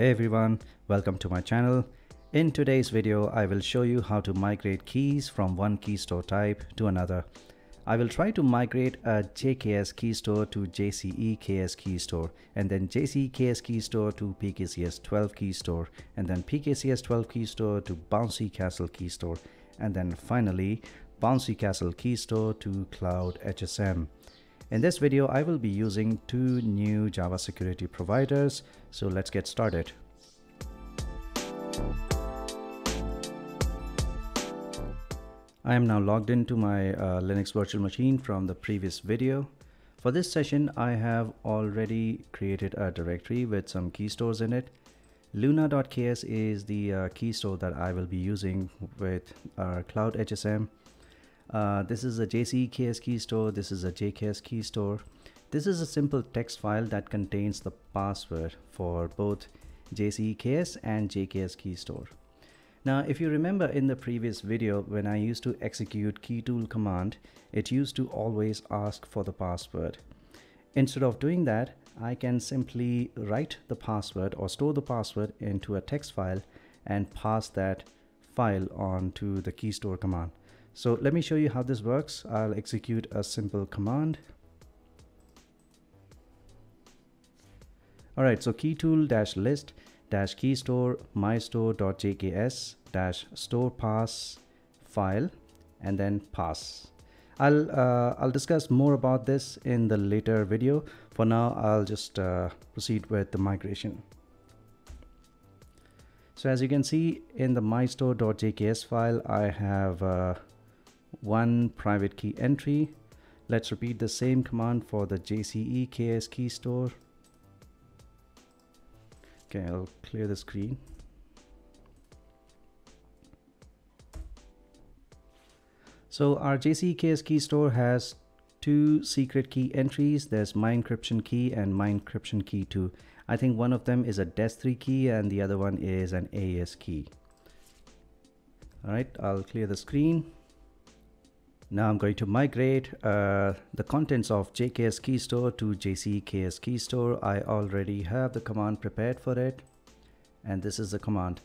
Hey everyone, welcome to my channel. In today's video, I will show you how to migrate keys from one KeyStore type to another. I will try to migrate a JKS KeyStore to JCEKS KeyStore, and then JCEKS KeyStore to PKCS12 KeyStore, and then PKCS12 KeyStore to Bouncy Castle KeyStore, and then finally Bouncy Castle KeyStore to Cloud HSM. In this video, I will be using two new Java security providers, so let's get started. I am now logged into my Linux virtual machine from the previous video. For this session, I have already created a directory with some KeyStores in it. Luna.ks is the KeyStore that I will be using with our Cloud HSM. This is a JCEKS KeyStore, this is a JKS KeyStore. This is a simple text file that contains the password for both JCEKS and JKS KeyStore. Now, if you remember in the previous video, when I used to execute Keytool command, it used to always ask for the password. Instead of doing that, I can simply write the password or store the password into a text file and pass that file on to the KeyStore command. So let me show you how this works. I'll execute a simple command. All right, so keytool-list-keystore-mystore.jks-store-pass-file and then pass. I'll discuss more about this in the later video. For now, I'll just proceed with the migration. So as you can see in the mystore.jks file, I have one private key entry. Let's repeat the same command for the JCEKS KeyStore. Okay, I'll clear the screen. So our JCEKS KeyStore has two secret key entries. There's my encryption key and my encryption key 2. I think one of them is a Des3 key and the other one is an AES key. All right, I'll clear the screen. Now I'm going to migrate the contents of JKS KeyStore to JCEKS KeyStore. I already have the command prepared for it, and this is the command.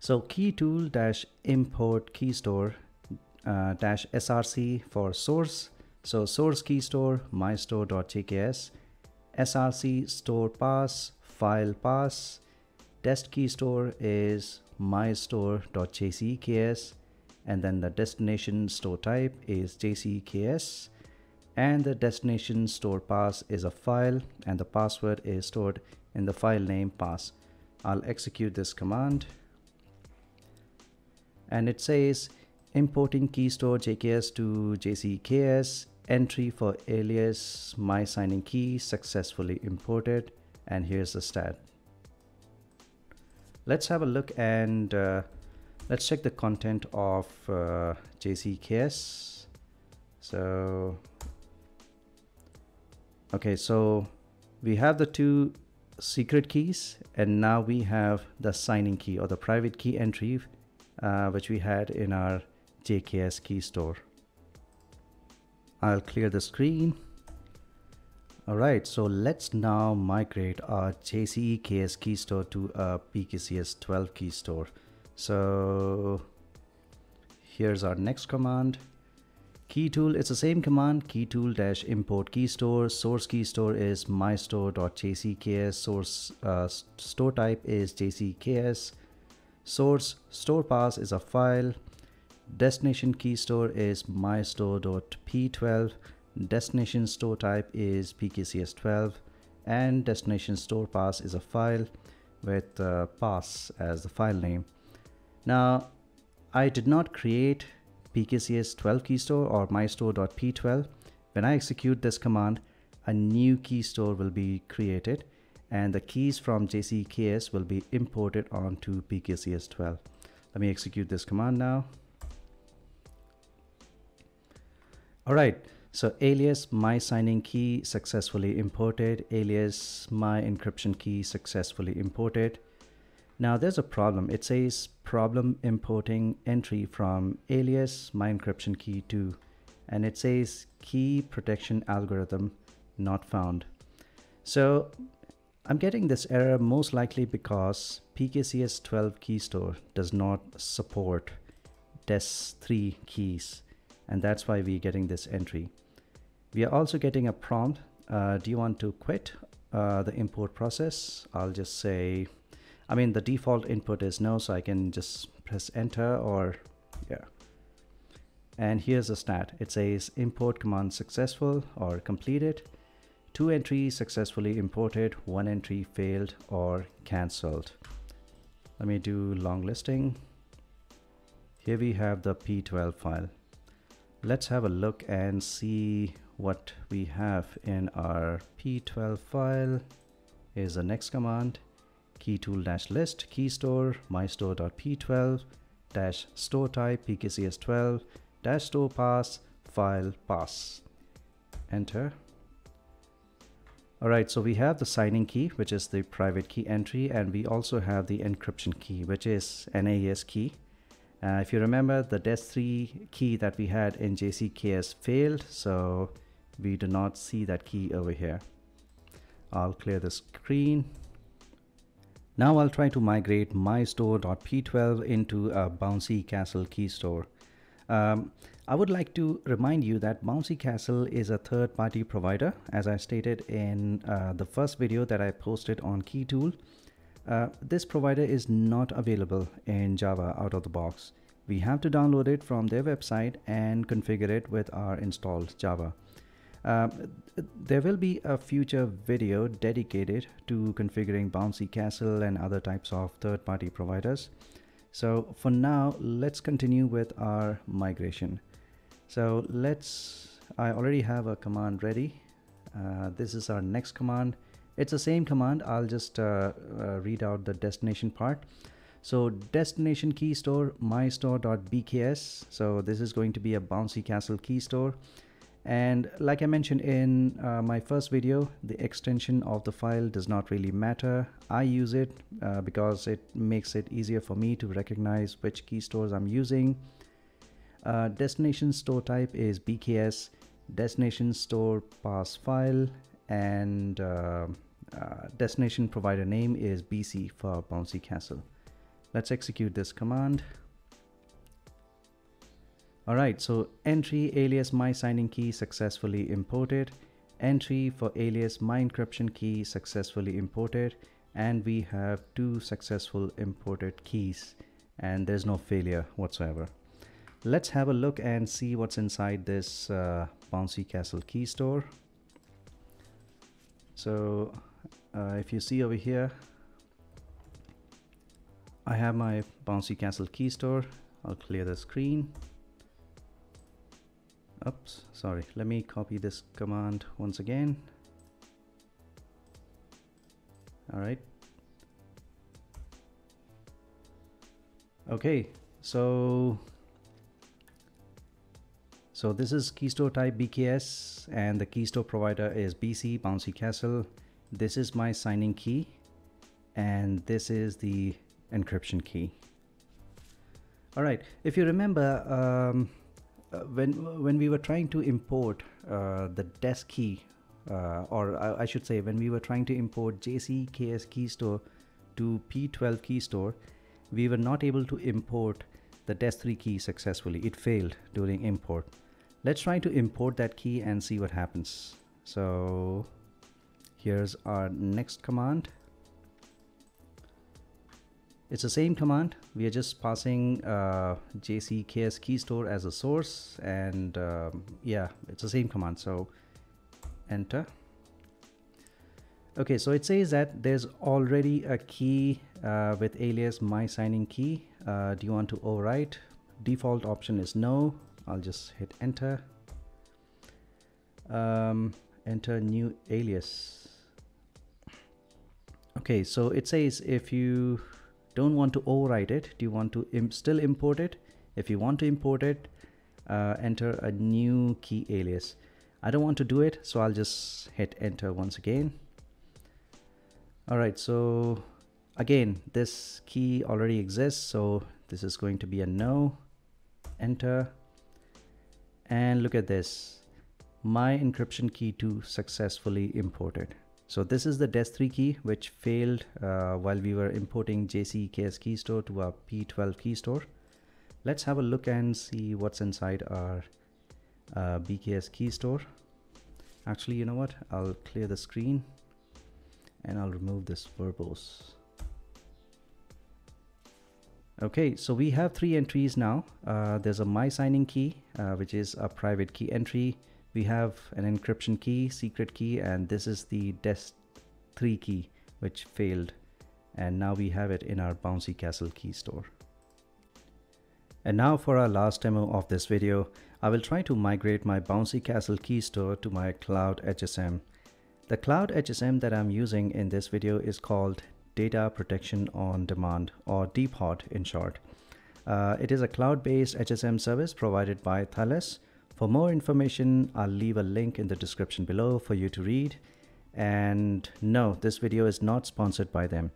So keytool-import keystore-src for source. So source keystore mystore.jks, src store pass, file pass, test keystore is mystore.jceks, and then the destination store type is JCEKS, and the destination store pass is a file, and the password is stored in the file name pass. I'll execute this command, and it says importing keystore JKS to JCEKS, entry for alias my signing key successfully imported, and here's the stat. Let's have a look and let's check the content of JCEKS. So, okay, so we have the two secret keys, and now we have the signing key or the private key entry, which we had in our JKS KeyStore. I'll clear the screen. All right, so let's now migrate our JCEKS KeyStore to a PKCS12 KeyStore. So here's our next command. Keytool, it's the same command, keytool-import keystore, source keystore is mystore.jcks, source store type is JCEKS, source store pass is a file, destination keystore is mystore.p12, destination store type is pkcs12, and destination store pass is a file with pass as the file name. Now, I did not create pkcs12 keystore or mystore.p12. When I execute this command, a new keystore will be created, and the keys from JCEKS will be imported onto pkcs12. Let me execute this command now. All right, so alias my signing key successfully imported, alias my encryption key successfully imported. Now there's a problem. It says problem importing entry from alias my encryption key 2, and it says key protection algorithm not found. So I'm getting this error most likely because PKCS12 KeyStore does not support Des3 keys, and that's why we're getting this entry. We are also getting a prompt, do you want to quit the import process? I'll just say, I mean, the default input is no, so I can just press enter or yeah. And here's a stat. It says import command successful or completed. 2 entries successfully imported, 1 entry failed or cancelled. Let me do long listing. Here we have the P12 file. Let's have a look and see what we have in our P12 file. Is the next command keytool-list keystore mystore.p12 store type pkcs12 store pass file pass. Enter. Alright, so we have the signing key, which is the private key entry, and we also have the encryption key, which is NAES key. If you remember, the Des3 key that we had in JCKS failed, so we do not see that key over here. I'll clear the screen. Now I'll try to migrate mystore.p12 into a Bouncy Castle key store. I would like to remind you that Bouncy Castle is a third-party provider, as I stated in the first video that I posted on Keytool. This provider is not available in Java out of the box. We have to download it from their website and configure it with our installed Java. There will be a future video dedicated to configuring Bouncy Castle and other types of third-party providers. So for now, let's continue with our migration. So I already have a command ready. This is our next command. It's the same command. I'll just read out the destination part. So destination key store mystore.bks. So this is going to be a Bouncy Castle key store. And like I mentioned in my first video, the extension of the file does not really matter. I use it because it makes it easier for me to recognize which key stores I'm using. Destination store type is BKS, destination store pass file, and destination provider name is BC for Bouncy Castle. Let's execute this command. Alright, so entry alias my signing key successfully imported, entry for alias my encryption key successfully imported, and we have 2 successful imported keys, and there's no failure whatsoever. Let's have a look and see what's inside this Bouncy Castle key store. So if you see over here, I have my Bouncy Castle key store. I'll clear the screen. Oops, sorry, let me copy this command once again. All right. Okay, so this is keystore type BKS and the keystore provider is BC, Bouncy Castle. This is my signing key and this is the encryption key. All right, if you remember, when we were trying to import the Des key, or I should say when we were trying to import JCKS keystore to P12 keystore, we were not able to import the Des3 key successfully. It failed during import. Let's try to import that key and see what happens. So here's our next command. It's the same command. We are just passing JCKS keystore as a source, and yeah, it's the same command. So enter. Okay, so it says that there's already a key with alias my signing key. Do you want to overwrite? Default option is no. I'll just hit enter. Enter new alias. Okay, so it says if you don't want to overwrite it, do you want to still import it? If you want to import it, enter a new key alias. I don't want to do it, so I'll just hit enter once again. Alright, so again, this key already exists, so this is going to be a no. Enter. And look at this. My encryption key 2 successfully imported. So this is the Des3 key which failed while we were importing JCEKS KeyStore to our P12 KeyStore. Let's have a look and see what's inside our BKS KeyStore. Actually, you know what? I'll clear the screen and I'll remove this verbose. Okay, so we have three entries now. There's a my signing key, which is a private key entry. We have an encryption key, secret key, and this is the Des3 key, which failed. And now we have it in our Bouncy Castle key store. And now for our last demo of this video, I will try to migrate my Bouncy Castle key store to my Cloud HSM. The Cloud HSM that I'm using in this video is called Data Protection on Demand, or DPOD in short. It is a cloud-based HSM service provided by Thales. For more information, I'll leave a link in the description below for you to read. And no, this video is not sponsored by them.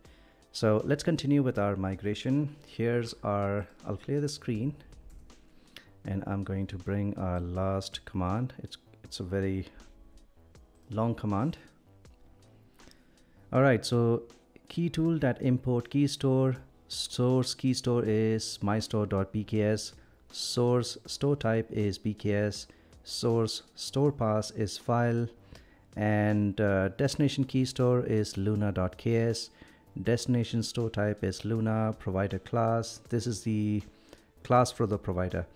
So let's continue with our migration. Here's our, I'll clear the screen and I'm going to bring our last command. It's a very long command. All right, so Keytool that import keystore, source keystore is mystore.bks, source store type is bks, source store pass is file, and destination keystore is luna.ks. Destination store type is Luna, provider class. This is the class for the provider.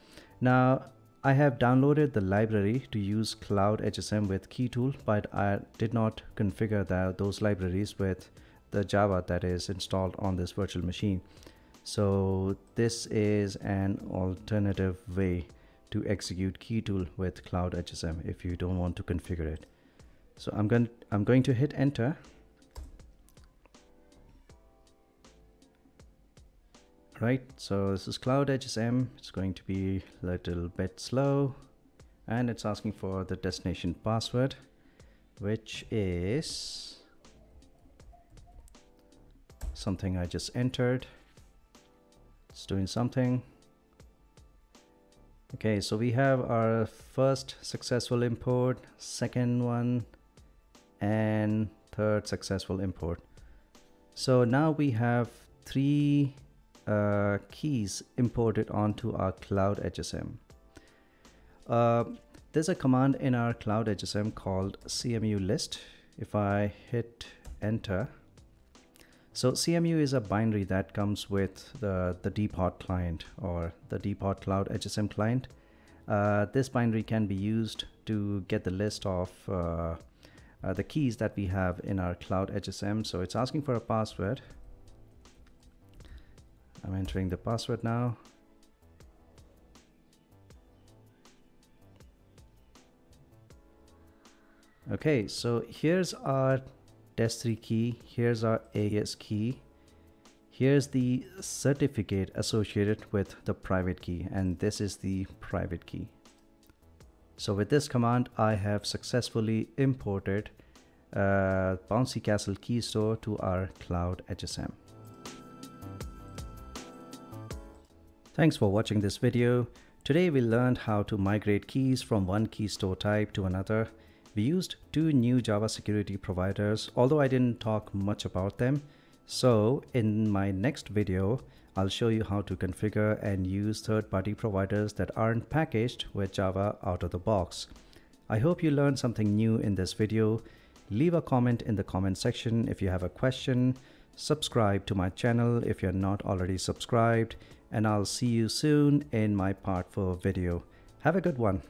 Now, I have downloaded the library to use Cloud HSM with Keytool, but I did not configure those libraries with the Java that is installed on this virtual machine. So this is an alternative way to execute Keytool with Cloud HSM if you don't want to configure it. So I'm going to hit enter. Right, so this is Cloud HSM. It's going to be a little bit slow, and it's asking for the destination password, which is something I just entered. It's doing something. Okay, so we have our first successful import, second one, and third successful import. So now we have three keys imported onto our Cloud HSM. There's a command in our Cloud HSM called CMU list. If I hit enter, so CMU is a binary that comes with the DPOD client or the DPOD Cloud HSM client. This binary can be used to get the list of the keys that we have in our Cloud HSM. So it's asking for a password. I'm entering the password now. Okay, so here's our Des3 key, here's our AES key, here's the certificate associated with the private key, and this is the private key. So with this command, I have successfully imported Bouncy Castle key store to our Cloud HSM. Thanks for watching this video. Today we learned how to migrate keys from one key store type to another. We used two new Java security providers, although I didn't talk much about them. So in my next video, I'll show you how to configure and use third-party providers that aren't packaged with Java out of the box. I hope you learned something new in this video. Leave a comment in the comment section if you have a question. Subscribe to my channel if you're not already subscribed. And I'll see you soon in my part 4 video. Have a good one.